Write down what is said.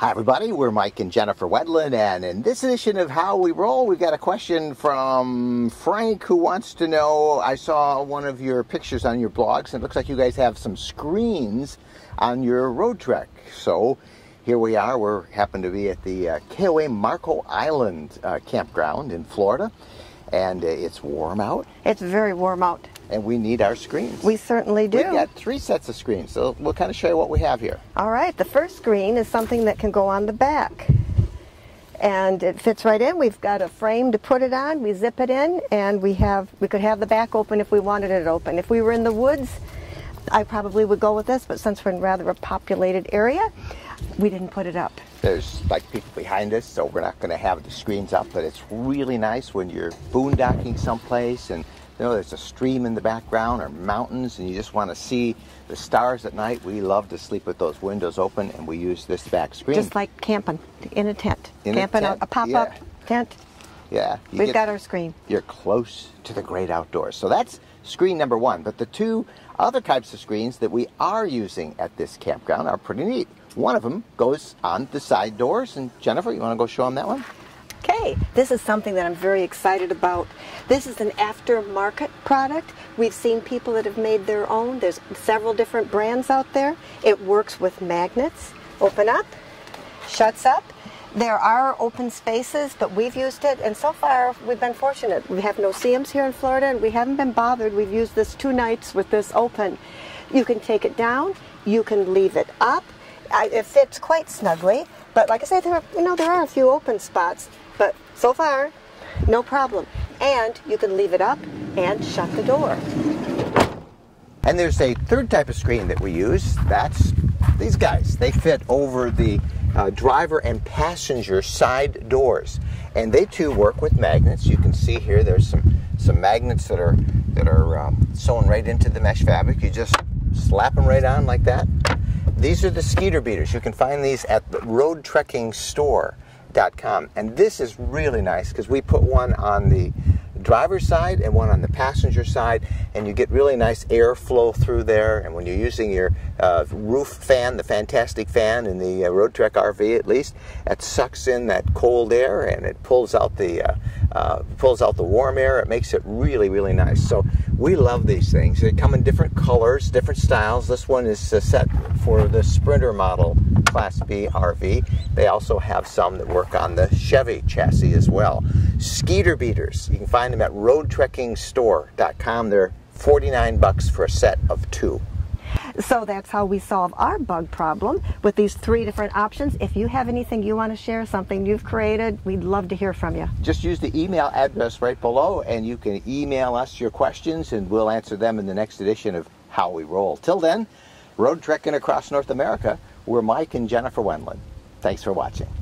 Hi everybody, we're Mike and Jennifer Wendland, and in this edition of How We Roll, we've got a question from Frank who wants to know, I saw one of your pictures on your blogs, and it looks like you guys have some screens on your Roadtrek. So here we are, we happen to be at the KOA Marco Island campground in Florida, and it's warm out. It's very warm out. And we need our screens. We certainly do. We've got three sets of screens, so we'll kind of show you what we have here. All right, the first screen is something that can go on the back. And it fits right in. We've got a frame to put it on. We zip it in, and we could have the back open if we wanted it open. If we were in the woods, I probably would go with this, but since we're in rather a populated area, we didn't put it up. There's like people behind us, so we're not going to have the screens up, but it's really nice when you're boondocking someplace and you know, there's a stream in the background or mountains, and you just want to see the stars at night. We love to sleep with those windows open, and we use this back screen. Just like camping in a tent. Camping in a pop-up tent. Yeah. We've got our screen. You're close to the great outdoors. So that's screen number one. But the two other types of screens that we are using at this campground are pretty neat. One of them goes on the side doors. And Jennifer, you want to go show them that one? Okay, this is something that I'm very excited about. This is an aftermarket product. We've seen people that have made their own. There's several different brands out there. It works with magnets. Open up, shuts up. There are open spaces, but we've used it, and so far we've been fortunate. We have no seams here in Florida, and we haven't been bothered. We've used this 2 nights with this open. You can take it down, you can leave it up. It fits quite snugly, but like I said, there are a few open spots. But so far, no problem. And you can leave it up and shut the door. And there's a third type of screen that we use. That's these guys. They fit over the driver and passenger side doors. And they too work with magnets. You can see here there's some magnets that are sewn right into the mesh fabric. You just slap them right on like that. These are the Skeeter Beaters. You can find these at the RoadTrekkingStore.com, and this is really nice because we put one on the driver's side and one on the passenger side, and you get really nice airflow through there. And when you're using your roof fan, the fantastic fan in the Roadtrek RV, at least, that sucks in that cold air and it pulls out the warm air. It makes it really, really nice. So we love these things. They come in different colors, different styles. This one is set for the Sprinter model Class B RV. They also have some that work on the Chevy chassis as well. Skeeter Beaters. You can find them at RoadTrekkingStore.com. They're $49 for a set of 2. So that's how we solve our bug problem with these 3 different options. If you have anything you want to share, something you've created, we'd love to hear from you. Just use the email address right below, and you can email us your questions, and we'll answer them in the next edition of How We Roll. Till then, road trekking across North America, we're Mike and Jennifer Wendland. Thanks for watching.